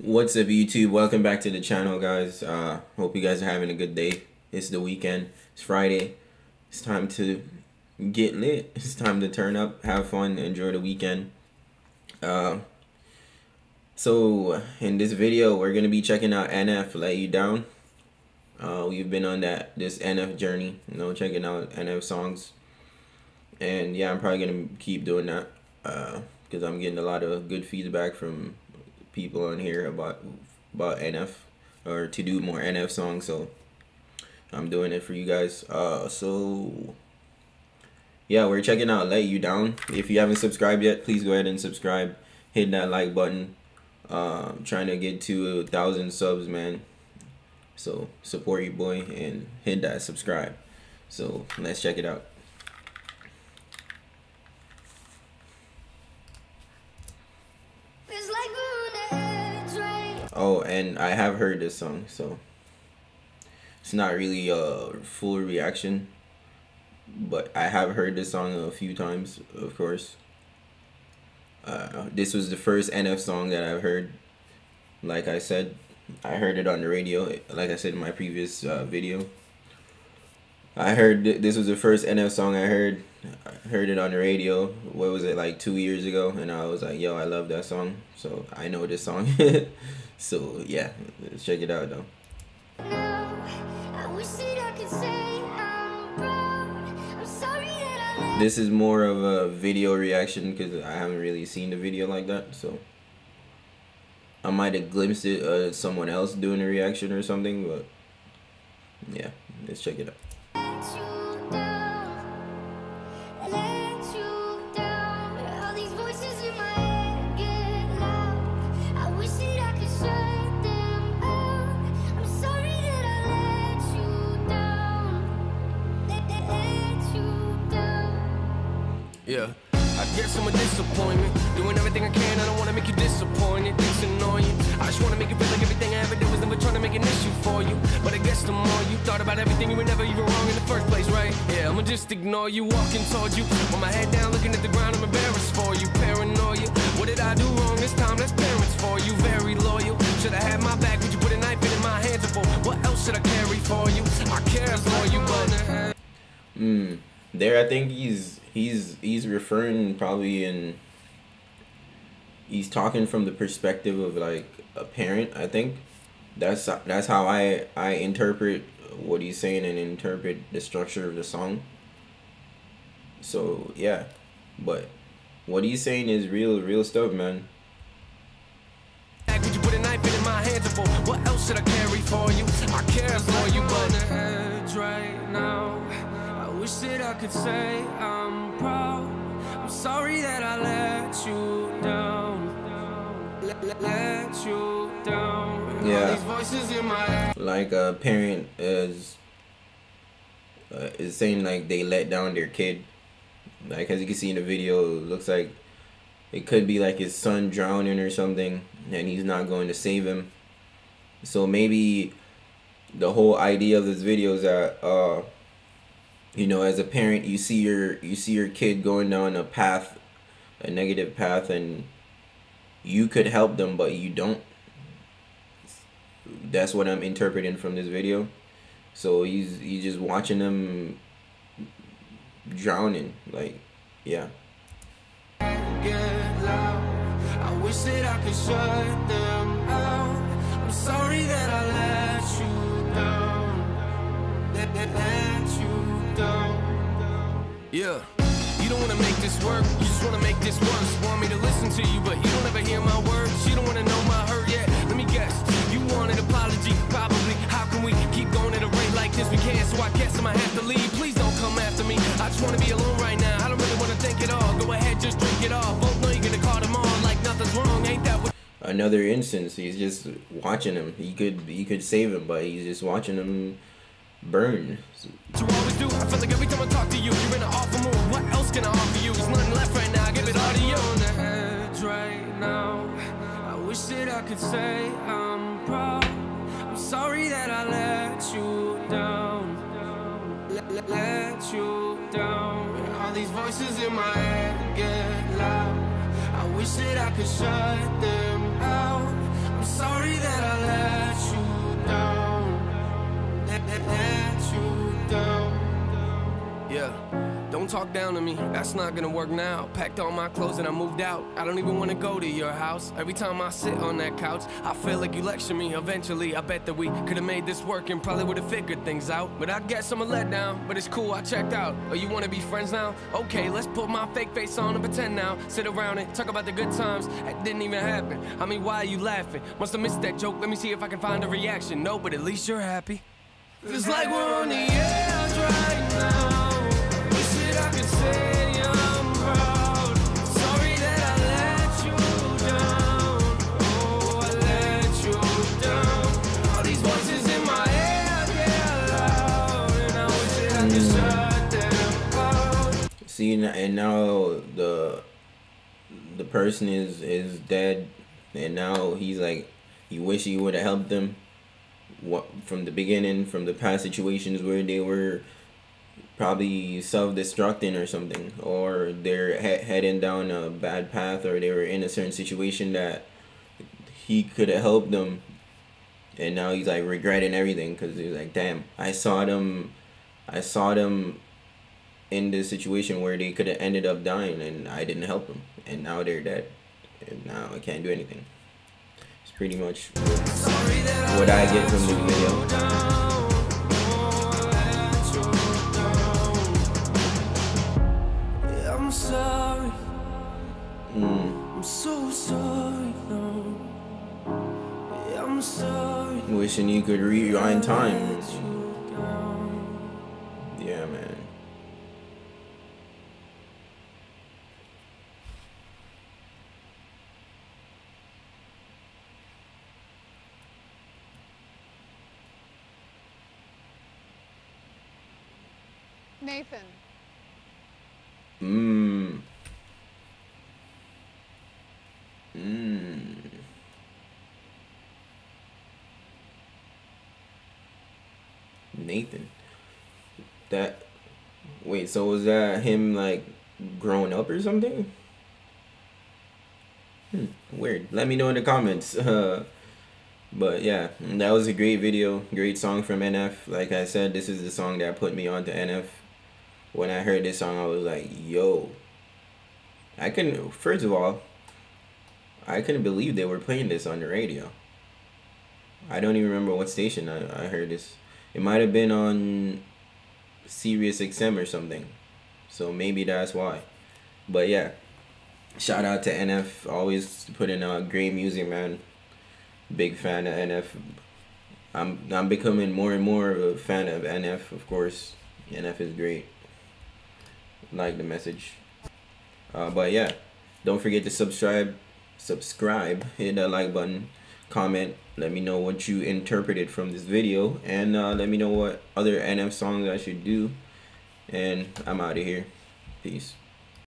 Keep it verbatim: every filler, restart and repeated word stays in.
What's up, YouTube? Welcome back to the channel, guys. Uh hope you guys are having a good day. It's the weekend. It's Friday. It's time to get lit. It's time to turn up, have fun, enjoy the weekend. Uh, so in this video, we're gonna be checking out N F Let You Down. Uh, we've been on that this N F journey, you know, checking out N F songs, and yeah, I'm probably gonna keep doing that uh, because I'm getting a lot of good feedback from people on here about about N F, or to do more N F songs, so I'm doing it for you guys. Uh, so yeah, we're checking out Let You Down. If you haven't subscribed yet, please go ahead and subscribe. Hit that like button. Uh, I'm trying to get to a thousand subs, man. So support your boy and hit that subscribe. So let's check it out. Oh, and I have heard this song, so it's not really a full reaction, but I have heard this song a few times, of course. Uh, this was the first N F song that I've heard. Like I said, I heard it on the radio, like I said in my previous uh, video. I heard th this was the first N F song I heard. I heard it on the radio, what was it, like two years ago, and I was like, yo, I love that song, so I know this song. So yeah, let's check it out though. This is more of a video reaction because I haven't really seen the video like that, so I might have glimpsed it, uh, someone else doing a reaction or something, but yeah, let's check it out. Yeah. I guess I'm a disappointment. Doing everything I can, I don't wanna make you disappointed. It's annoying. I just wanna make you feel like everything I ever did was never trying to make an issue for you. But I guess the more you thought about everything, you were never even wrong in the first place, right? Yeah, I'ma just ignore you, walking towards you. With my head down, looking at the ground, I'm embarrassed for you. Paranoia. What did I do wrong this time? That's parents for you. Very loyal. Should I have my back? Would you put a knife in my hands for? What else should I carry for you? I care for you, but Hmm. There, I think he's he's he's referring probably in. He's talking from the perspective of like a parent. I think that's that's how I I interpret what he's saying and interpret the structure of the song. So yeah, but what he's saying is real real stuff, man. Could you put a knife in my hands for? What else should I carry for you? I care for you, but right now. Wish that I could say I'm proud. I'm sorry that I let you down. Let, let you down. Yeah. These voices in my head. Like a parent is uh, is saying like they let down their kid. Like as you can see in the video, it looks like it could be like his son drowning or something, and he's not going to save him. So maybe the whole idea of this video is that. Uh, You know, as a parent, you see your you see your kid going down a path, a negative path, and you could help them, but you don't. That's what I'm interpreting from this video. So he's he's just watching them drowning, like, yeah. I wish that I could shut them out. I'm sorry that I let you down. That that let you. Yeah, you don't want to make this work, you just want to make this worse. Want me to listen to you, but you don't ever hear my words. You don't want to know my hurt yet. Let me guess, you want an apology, probably. How can we keep going at a rate like this? We can't, so I guess I might have to leave. Please don't come after me, I just want to be alone right now. I don't really want to think at all. Go ahead, just drink it all. Both know you're going to call them on like nothing's wrong. Ain't that what? Another instance, he's just watching him. He could, he could save him, but he's just watching him burn. To always do, I feel like every time I talk to you, you're in an awful mood. What else can I offer you? There's nothing left right now. Give it all to you. On the edge right now. I wish that I could say I'm proud. I'm sorry that I let you down. Let, let you down. And all these voices in my head get loud. I wish that I could shut them out. I'm sorry. Don't talk down to me, that's not gonna work now. Packed all my clothes and I moved out. I don't even wanna go to your house. Every time I sit on that couch, I feel like you lecture me. Eventually, I bet that we could've made this work and probably would've figured things out. But I guess I'm a letdown, but it's cool, I checked out. Oh, you wanna be friends now? Okay, let's put my fake face on and pretend now. Sit around and talk about the good times. That didn't even happen. I mean, why are you laughing? Must have missed that joke, let me see if I can find a reaction. No, but at least you're happy. Feels like we're on the edge right now. Wish that I could say I'm proud. Sorry that I let you down. Oh, I let you down. All these voices in my head, they're loud, and I wish that I could shut them out. See, and now the the person is is dead, and now he's like, you wish you would have helped them. What, from the beginning, from the past situations where they were probably self-destructing or something, or they're he heading down a bad path, or they were in a certain situation that he could have helped them, and now he's like regretting everything because he's like, damn, I saw them I saw them in this situation where they could have ended up dying and I didn't help them, and now they're dead and now I can't do anything. Pretty much what I get from the video. I'm sorry. I'm so sorry. I'm sorry. Wishing you could rewind time. Yeah, man. Nathan. Mmm. Mmm. Nathan. That. Wait, so was that him, like, growing up or something? Hmm, weird. Let me know in the comments. Uh, but yeah, that was a great video. Great song from N F. Like I said, this is the song that put me onto N F. When I heard this song, I was like, yo, I couldn't, first of all, I couldn't believe they were playing this on the radio. I don't even remember what station I, I heard this. It might have been on Sirius X M or something. So maybe that's why. But yeah, shout out to N F, always putting out great music, man. Big fan of N F. I'm, I'm becoming more and more of a fan of N F, of course. N F is great. Like the message, uh, but yeah, don't forget to subscribe subscribe hit that like button, comment, let me know what you interpreted from this video, and uh, let me know what other N F songs I should do, and I'm out of here. Peace.